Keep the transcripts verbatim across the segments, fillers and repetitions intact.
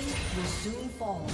building will soon fall.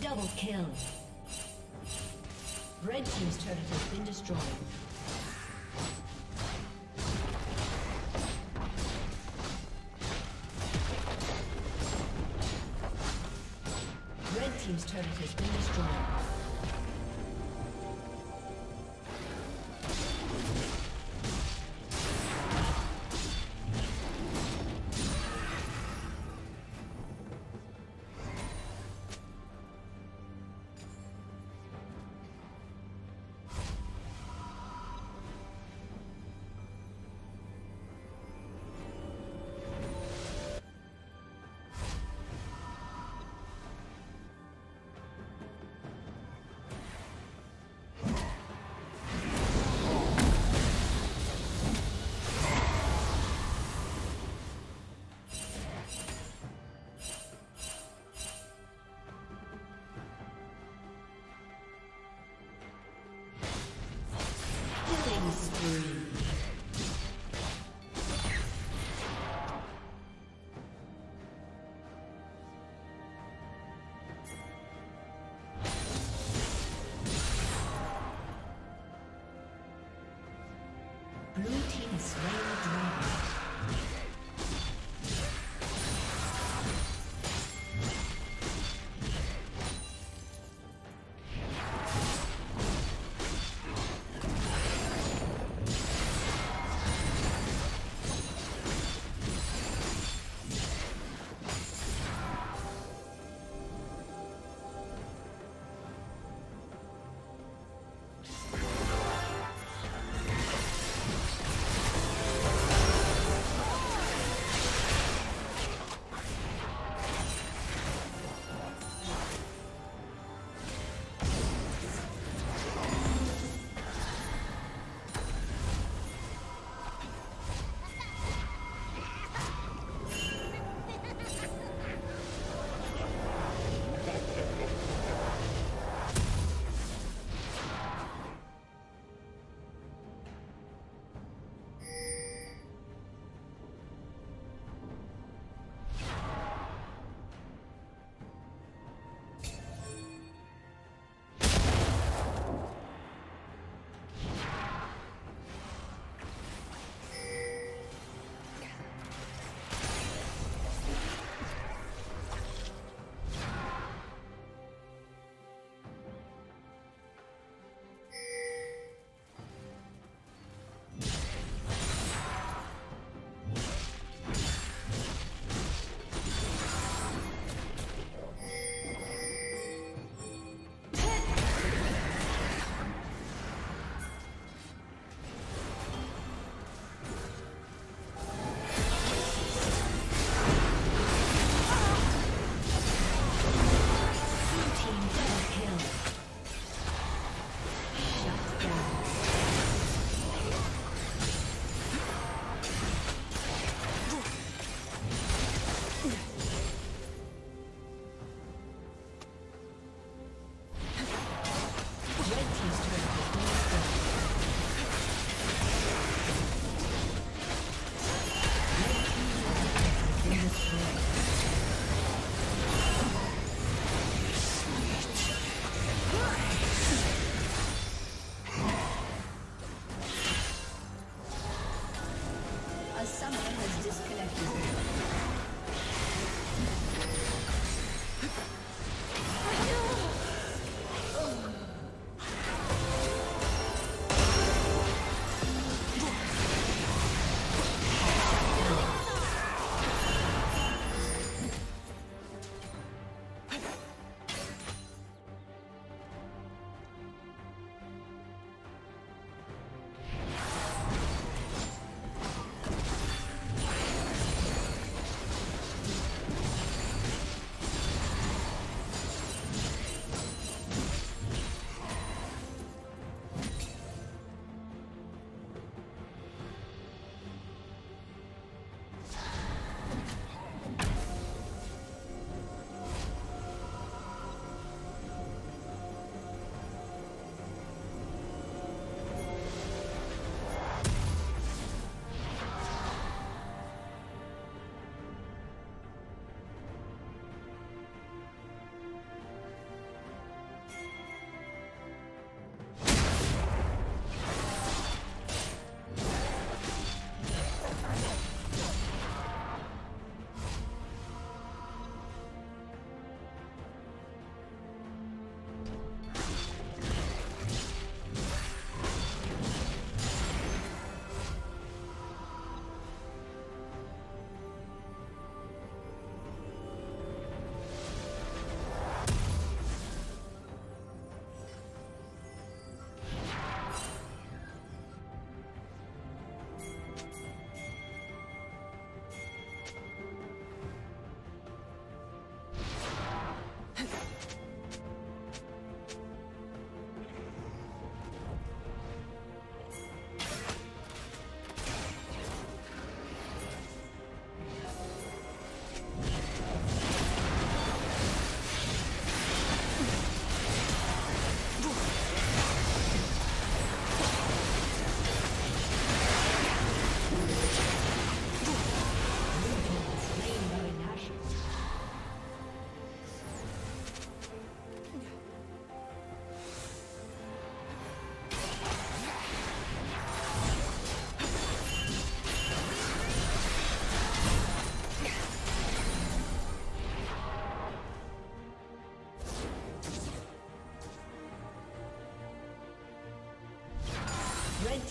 Double kill. Red team's turret has been destroyed. Red team's turret has been destroyed. Red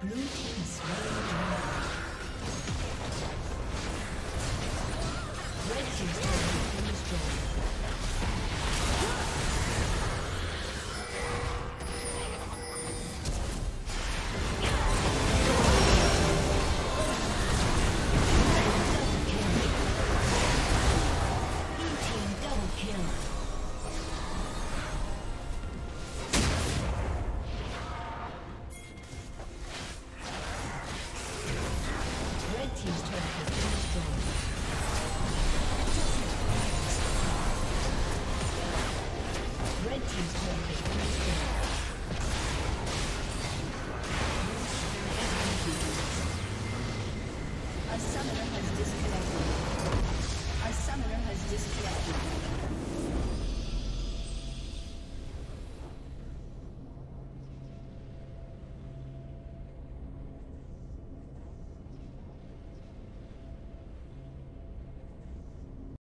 Blue team's turret has been destroyed. Red team's turret has been destroyed. A summoner has